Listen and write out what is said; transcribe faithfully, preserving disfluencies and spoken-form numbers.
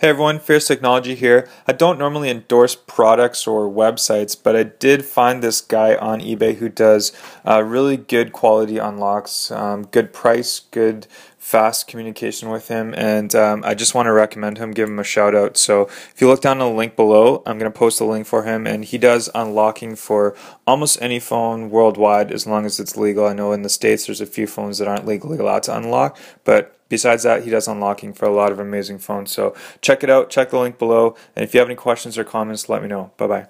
Hey everyone, Furious Technology here. I don't normally endorse products or websites, but I did find this guy on eBay who does uh, really good quality unlocks, um, good price, good fast communication with him, and um, I just want to recommend him, give him a shout out. So if you look down the link below, I'm going to post a link for him, and he does unlocking for almost any phone worldwide as long as it's legal. I know in the States there's a few phones that aren't legally allowed to unlock, but besides that, he does unlocking for a lot of amazing phones. So check it out, check the link below, and if you have any questions or comments, let me know. Bye-bye.